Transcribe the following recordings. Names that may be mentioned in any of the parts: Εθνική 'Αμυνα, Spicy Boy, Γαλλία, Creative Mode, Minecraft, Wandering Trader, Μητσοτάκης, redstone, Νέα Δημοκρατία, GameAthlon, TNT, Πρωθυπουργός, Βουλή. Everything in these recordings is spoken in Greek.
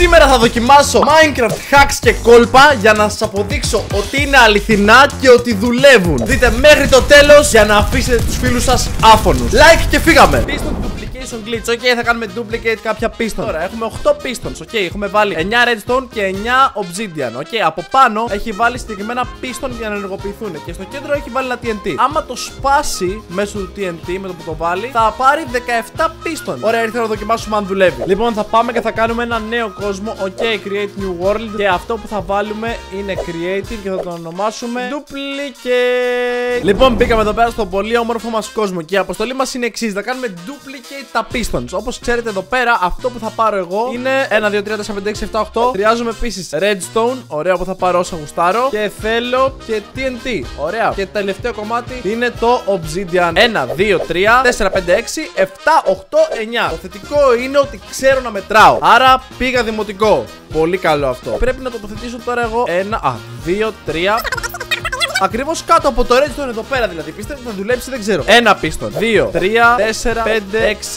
Σήμερα θα δοκιμάσω Minecraft hacks και κόλπα για να σας αποδείξω ότι είναι αληθινά και ότι δουλεύουν. Δείτε μέχρι το τέλος για να αφήσετε τους φίλους σας άφωνους. Like και φύγαμε. Glitch. Okay, θα κάνουμε duplicate κάποια πίστων. Τώρα έχουμε 8 πίστονς. Okay, έχουμε βάλει 9 redstone και 9 obsidian. Okay, από πάνω έχει βάλει συγκεκριμένα πίστων για να ενεργοποιηθούν. Και στο κέντρο έχει βάλει ένα TNT. Άμα το σπάσει μέσω του TNT, με το που το βάλει, θα πάρει 17 πίστων. Ωραία, ήρθε να δοκιμάσουμε αν δουλεύει. Λοιπόν, θα πάμε και θα κάνουμε ένα νέο κόσμο. Okay, create new world. Και αυτό που θα βάλουμε είναι creative και θα το ονομάσουμε duplicate. Λοιπόν, μπήκαμε εδώ πέρα στον πολύ όμορφο μας κόσμο. Και η αποστολή μας είναι εξής: θα κάνουμε duplicate τα pistons. Όπως ξέρετε εδώ πέρα, αυτό που θα πάρω εγώ είναι 1, 2, 3, 4, 5, 6, 7, 8. Χρειάζομαι επίσης redstone. Ωραία, που θα πάρω όσα γουστάρω. Και θέλω και TNT. Ωραία. Και το τελευταίο κομμάτι είναι το obsidian. 1, 2, 3, 4, 5, 6, 7, 8, 9. Το θετικό είναι ότι ξέρω να μετράω. Άρα πήγα δημοτικό. Πολύ καλό αυτό. Πρέπει να τοποθετήσω τώρα εγώ 1, 2, 3. Ακριβώς κάτω από το redstone εδώ πέρα δηλαδή. Πιστεύω ότι θα δουλέψει, δεν ξέρω. Ένα πίστον, 2, 3, 4, 5, 6,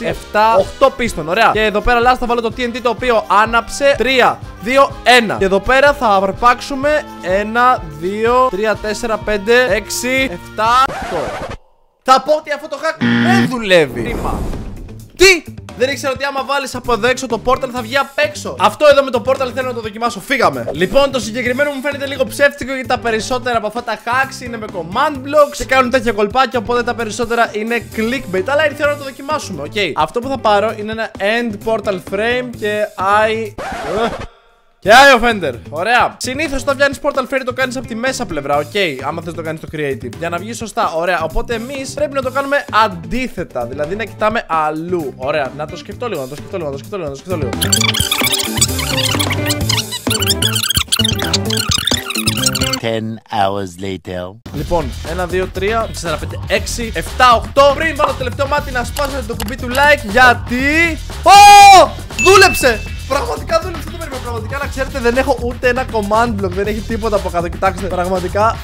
7, 8 πίστον. Ωραία. Και εδώ πέρα last θα βάλω το TNT το οποίο άναψε. 3, 2, 1. Και εδώ πέρα θα αρπάξουμε 1, 2, 3, 4, 5, 6, 7, 8. Θα πω ότι αυτό το hack δεν δουλεύει. Τι! Δεν ήξερα ότι άμα βάλεις από εδώ έξω το πόρταλ θα βγει απ' έξω. Αυτό εδώ με το πόρταλ θέλω να το δοκιμάσω. Φύγαμε. Λοιπόν, το συγκεκριμένο μου φαίνεται λίγο ψεύτικο γιατί τα περισσότερα από αυτά τα hacks είναι με command blocks και κάνουν τέτοια κολπάκια. Οπότε τα περισσότερα είναι clickbait. Αλλά ήρθε η ώρα να το δοκιμάσουμε. Okay. Αυτό που θα πάρω είναι ένα end portal frame και I offender. Ωραία. Συνήθως όταν βγάλεις portal frame το κάνεις από τη μέσα πλευρά. Οκ. Άμα θες το κάνεις το creative. Για να βγει σωστά. Ωραία. Οπότε εμείς πρέπει να το κάνουμε αντίθετα. Δηλαδή να κοιτάμε αλλού. Ωραία. Να το σκεφτώ λίγο. Λοιπόν, 1, 2, 3, 4, 5, 6, 7, 8. Πριν βάλω το τελευταίο μάτι να σπάσετε το κουμπί του like. Γιατί δούλεψε! Πραγματικά δούλεψε, δεν το περίμενα. Πραγματικά να ξέρετε, δεν έχω ούτε ένα command block, δεν έχει τίποτα από κάτω. Κοιτάξτε, πραγματικά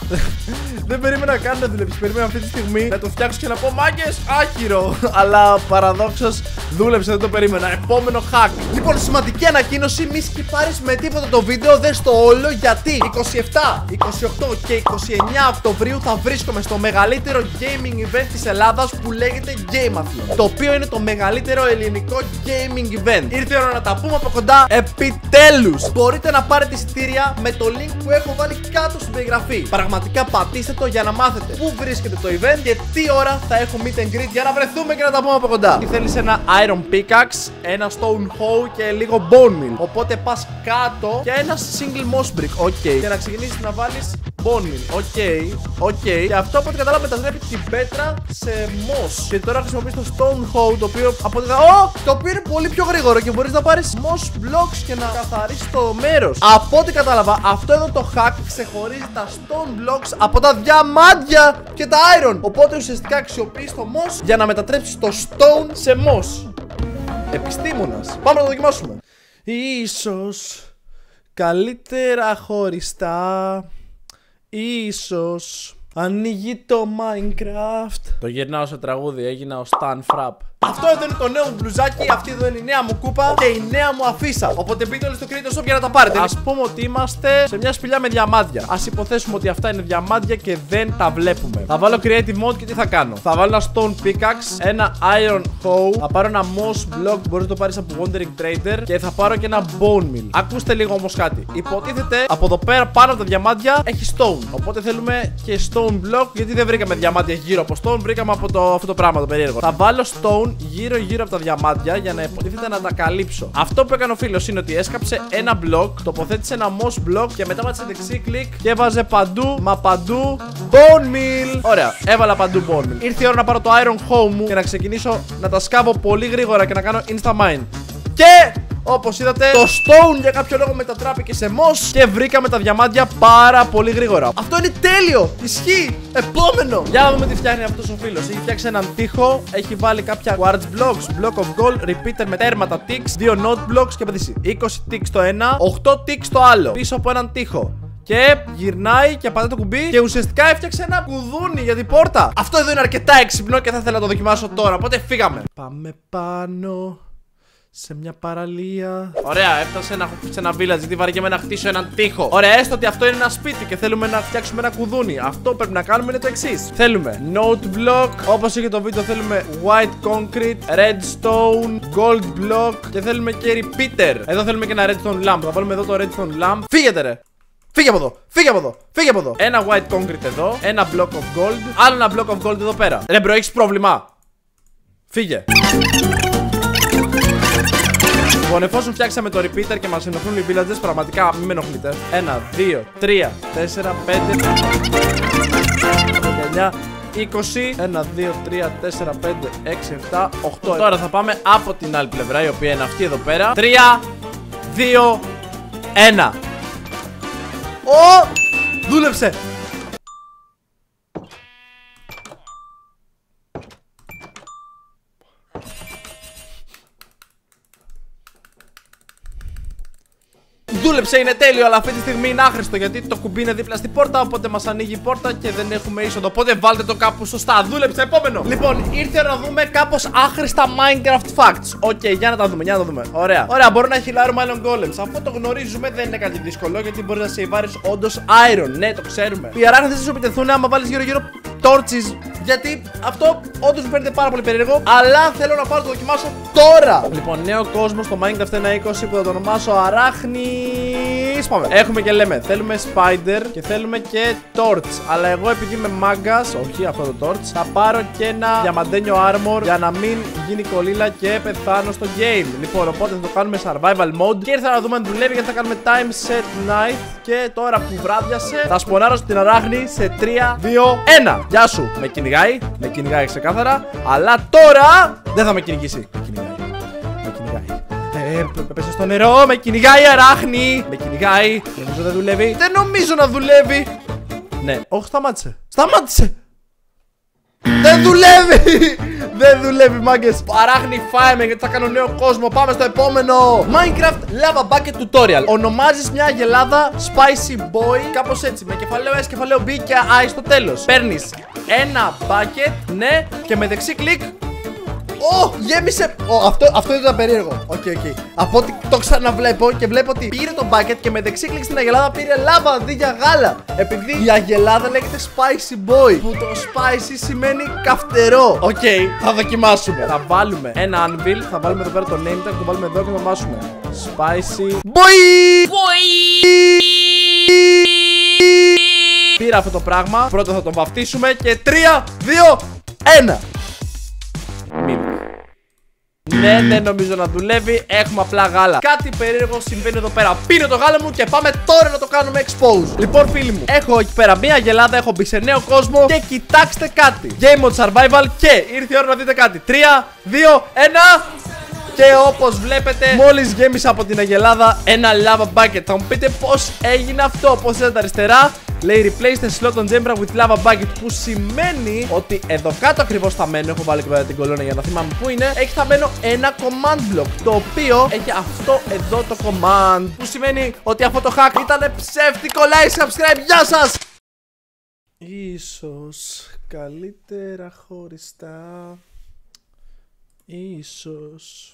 δεν περίμενα καν να δουλέψει. Περίμενα αυτή τη στιγμή να το φτιάξω και να πω μάγκες, άκυρο. Αλλά παραδόξως δούλεψε, δεν το περίμενα. Επόμενο hack. Λοιπόν, σημαντική ανακοίνωση: μη σκιπάρεις με τίποτα το βίντεο, δες το όλο γιατί 27, 28 και 29 Οκτωβρίου θα βρίσκομαι στο μεγαλύτερο gaming event της Ελλάδας που λέγεται GameAthlon. Το οποίο είναι το μεγαλύτερο ελληνικό gaming event. Ήρθε η ώρα να τα πούμε από κοντά, επιτέλους! Μπορείτε να πάρετε εισιτήρια με το link που έχω βάλει κάτω στην περιγραφή. Πραγματικά πατήστε το για να μάθετε πού βρίσκεται το event και τι ώρα θα έχω meet and greet για να βρεθούμε και να τα πούμε από κοντά. Θέλεις ένα iron pickaxe, ένα stone hoe και λίγο bone meal. Οπότε πας κάτω για ένα single moss brick. Okay. Και να ξεκινήσεις να βάλεις bone meal. Okay. Και αυτό από ό,τι κατάλαβα μετατρέπει την πέτρα σε moss. Και τώρα χρησιμοποιείς το stone hoe το οποίο από ό,τι το οποίο είναι πολύ πιο γρήγορο και μπορείς να πάρεις blocks και να καθαρίσει το μέρος. Από ό,τι κατάλαβα, αυτό εδώ το hack ξεχωρίζει τα stone blocks από τα διαμάντια και τα iron. Οπότε ουσιαστικά αξιοποιείς το moss για να μετατρέψεις το stone σε moss. Επιστήμονας. Πάμε να το δοκιμάσουμε. Ίσως καλύτερα χωριστά. Ίσως ανοίγει το Minecraft. Το γυρνάω σε τραγούδι, έγινα ο Stan Frapp. Αυτό εδώ είναι το νέο μου μπλουζάκι, αυτή εδώ είναι η νέα μου κούπα και η νέα μου αφίσα. Οπότε μπείτε όλοι στο Creative Shop για να τα πάρετε. Ας πούμε ότι είμαστε σε μια σπηλιά με διαμάντια. Ας υποθέσουμε ότι αυτά είναι διαμάντια και δεν τα βλέπουμε. Θα βάλω Creative Mode και τι θα κάνω. Θα βάλω ένα Stone Pickaxe, ένα Iron Hoe. Θα πάρω ένα Moss Block, μπορείς να το πάρεις από Wandering Trader. Και θα πάρω και ένα Bone Mill. Ακούστε λίγο όμως κάτι. Υποτίθεται από εδώ πέρα πάνω από τα διαμάντια έχει Stone. Οπότε θέλουμε και Stone Block γιατί δεν βρήκαμε διαμάντια γύρω από Stone. Βρήκαμε από αυτό το πράγμα το περίεργο. Θα βάλω Stone γύρω από τα διαμάντια για να υποτίθεται να τα καλύψω. Αυτό που έκανε ο φίλος είναι ότι έσκαψε ένα μπλοκ, τοποθέτησε ένα moss block και μετά βάζει δεξί κλικ και έβαζε παντού, μα παντού bone meal. Ωραία, έβαλα παντού bone meal. Ήρθε η ώρα να πάρω το iron hoe μου και να ξεκινήσω να τα σκάβω πολύ γρήγορα και να κάνω insta mine. Και όπως είδατε, το stone για κάποιο λόγο μετατράπηκε σε moss και βρήκαμε τα διαμάντια πάρα πολύ γρήγορα. Αυτό είναι τέλειο! Ισχύει! Επόμενο! Για να δούμε τι φτιάχνει αυτός ο φίλος. Έχει φτιάξει έναν τοίχο, έχει βάλει κάποια quartz blocks, block of gold, repeater με τέρματα ticks, 2 note blocks και απαντήσει 20 ticks το ένα, 8 ticks το άλλο. Πίσω από έναν τοίχο. Και γυρνάει και πατάει το κουμπί και ουσιαστικά έφτιαξε ένα κουδούνι για την πόρτα. Αυτό εδώ είναι αρκετά έξυπνο και θα ήθελα να το δοκιμάσω τώρα. Οπότε φύγαμε. Πάμε πάνω. σε μια παραλία. Ωραία, έφτασε σε ένα village. Γιατί βαριέμαι να χτίσω έναν τοίχο. Ωραία, έστω ότι αυτό είναι ένα σπίτι και θέλουμε να φτιάξουμε ένα κουδούνι. Αυτό πρέπει να κάνουμε είναι το εξής. Θέλουμε note block, όπως είχε το βίντεο. Θέλουμε white concrete, redstone, gold block και θέλουμε και repeater. Εδώ θέλουμε και ένα redstone lamp. Θα βάλουμε εδώ το redstone lamp. Φύγετε ρε! Φύγε από εδώ, φύγε από εδώ, φύγε από εδώ. Ένα white concrete εδώ, ένα block of gold. Άλλο ένα block of gold εδώ πέρα. Ρε μπρο, έχεις πρόβλημα. Φύγε. Λοιπόν, εφόσον φτιάξαμε το repeater και μας ενοχλούν οι villagers, πραγματικά μην με ενοχλείτε. 1, 2, 3, 4, 5, 6, 7, 8, 9, 20. 1, 2, 3, 4, 5, 6, 7, 8. Τώρα θα πάμε από την άλλη πλευρά, η οποία είναι αυτή εδώ πέρα. 3, 2, 1. Ω! Δούλεψε! Δούλεψε, είναι τέλειο, αλλά αυτή τη στιγμή είναι άχρηστο γιατί το κουμπί είναι δίπλα στην πόρτα. Οπότε μας ανοίγει η πόρτα και δεν έχουμε είσοδο. Οπότε βάλτε το κάπου σωστά. Δούλεψε, επόμενο! Λοιπόν, ήρθε να δούμε κάπως άχρηστα Minecraft facts. Οκ, για να τα δούμε, για να τα δούμε. Ωραία, ωραία, μπορεί να χυλάρουμε άλλον golems. Αυτό το γνωρίζουμε, δεν είναι κάτι δύσκολο γιατί μπορεί να σε ιβάρει όντω iron. Ναι, το ξέρουμε. Οι αράχνες σου επιτεθούν άμα βάλει γύρω-γύρω torches. Γιατί αυτό όντως μου φαίνεται πάρα πολύ περίεργο. Αλλά θέλω να πάω να το δοκιμάσω τώρα. Λοιπόν, νέο κόσμο στο Minecraft 1.20 που θα το ονομάσω αράχνη. Πάμε. Έχουμε και λέμε, θέλουμε spider και θέλουμε και torch. Αλλά εγώ επειδή είμαι μάγκας, όχι αυτό το torch, θα πάρω και ένα διαμαντένιο armor για να μην γίνει κολλήλα και πεθάνω στο game. Λοιπόν, οπότε θα το κάνουμε survival mode και ήρθα να δούμε αν δουλεύει γιατί θα κάνουμε time set night. Και τώρα που βράδιασε, θα σπονάρω στην αράχνη σε 3, 2, 1. Γεια σου, με κυνηγάει, με κυνηγάει ξεκάθαρα. Αλλά τώρα δεν θα με κυνηγήσει. Πέσε στο νερό, με κυνηγάει η αράχνη. Με κυνηγάει, νομίζω δεν δουλεύει. Δεν νομίζω να δουλεύει. Ναι, όχι, σταμάτησε, σταμάτησε. Δεν δουλεύει. Δεν δουλεύει, μάγκες. Αράχνη, φάε με γιατί θα κάνω νέο κόσμο. Πάμε στο επόμενο. Minecraft Lava Bucket Tutorial. Ονομάζεις μια αγελάδα Spicy Boy, κάπως έτσι, με κεφαλαίο S, κεφαλαίο B και I στο τέλος. Παίρνεις ένα bucket, ναι, και με δεξί κλικ. Ω, γέμισε! Αυτό ήταν περίεργο. Οκ. Από ό,τι το ξαναβλέπω και βλέπω ότι πήρε το μπάκετ και με δεξί κλικ στην αγελάδα πήρε λάβα αντί για γάλα. Επειδή η αγελάδα λέγεται Spicy Boy, που το spicy σημαίνει καυτερό. Οκ, θα δοκιμάσουμε. Θα βάλουμε ένα anvil, θα βάλουμε εδώ πέρα το name tag, το βάλουμε εδώ και θα ονομάσουμε Spicy Boy. Πήρα αυτό το πράγμα. Πρώτα θα τον βαφτίσουμε και 3, 2, 1. Ναι, δεν νομίζω να δουλεύει. Έχουμε απλά γάλα. Κάτι περίεργο συμβαίνει εδώ πέρα. Πίνω το γάλα μου και πάμε τώρα να το κάνουμε expose. Λοιπόν, φίλοι μου, έχω εκεί πέρα μία γελάδα. Έχω μπει σε νέο κόσμο και κοιτάξτε κάτι. Game mode survival και ήρθε η ώρα να δείτε κάτι. 3, 2, 1. Και όπως βλέπετε, μόλις γέμισα από την αγελάδα ένα lava bucket. Θα μου πείτε πώς έγινε αυτό, πώς ήταν τα αριστερά. Λέει replace the slot on Jambra with lava bucket, που σημαίνει ότι εδώ κάτω ακριβώς θα μένω. Έχω βάλει και βέβαια την κολόνα για να θυμάμαι που είναι. Έχει θα μένω ένα command block, το οποίο έχει αυτό εδώ το command, που σημαίνει ότι αυτό το hack ήταν ψεύτικο. Like, subscribe, γεια σας. Ίσως καλύτερα χωριστά. Ίσως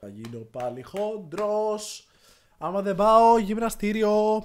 θα γίνω πάλι χοντρός άμα δεν πάω γυμναστήριο.